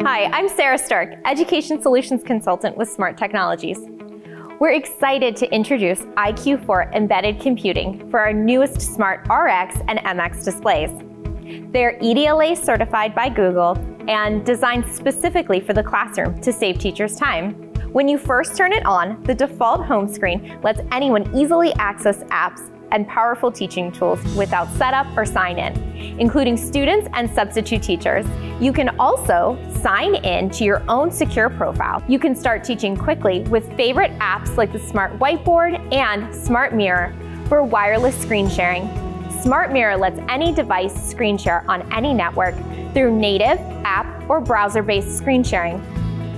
Hi, I'm Sarah Stark, Education Solutions Consultant with SMART Technologies. We're excited to introduce iQ 4 embedded computing for our newest Smart RX and MX displays. They're EDLA certified by Google and designed specifically for the classroom to save teachers time. When you first turn it on, the default home screen lets anyone easily access apps and powerful teaching tools without setup or sign-in, including students and substitute teachers. You can also sign in to your own secure profile. You can start teaching quickly with favorite apps like the Smart Whiteboard and Smart Mirror for wireless screen sharing. Smart Mirror lets any device screen share on any network through native, app, or browser-based screen sharing.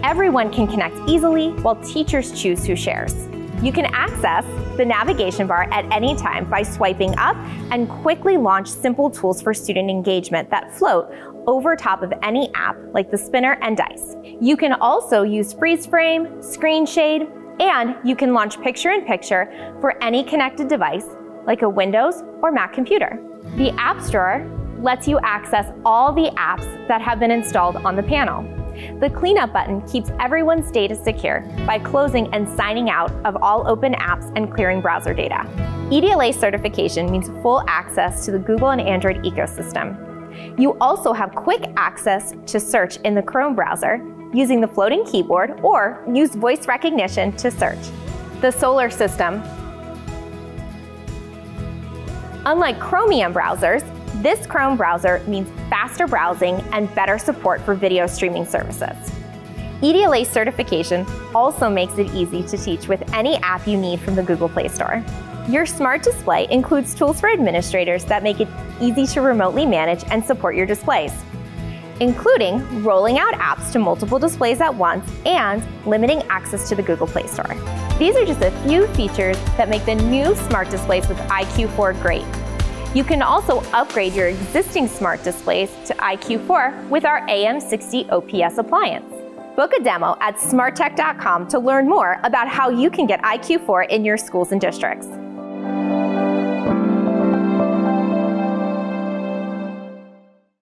Everyone can connect easily while teachers choose who shares. You can access the navigation bar at any time by swiping up and quickly launch simple tools for student engagement that float over top of any app like the spinner and dice. You can also use freeze frame, screen shade, and you can launch picture-in-picture for any connected device like a Windows or Mac computer. The App Store lets you access all the apps that have been installed on the panel. The cleanup button keeps everyone's data secure by closing and signing out of all open apps and clearing browser data. EDLA certification means full access to the Google and Android ecosystem. You also have quick access to search in the Chrome browser using the floating keyboard or use voice recognition to search. The solar system. Unlike Chromium browsers, this Chrome browser means faster browsing and better support for video streaming services. EDLA certification also makes it easy to teach with any app you need from the Google Play Store. Your smart display includes tools for administrators that make it easy to remotely manage and support your displays, including rolling out apps to multiple displays at once and limiting access to the Google Play Store. These are just a few features that make the new smart displays with iQ 4 great. You can also upgrade your existing smart displays to iQ 4 with our AM60 OPS appliance. Book a demo at smarttech.com to learn more about how you can get iQ 4 in your schools and districts.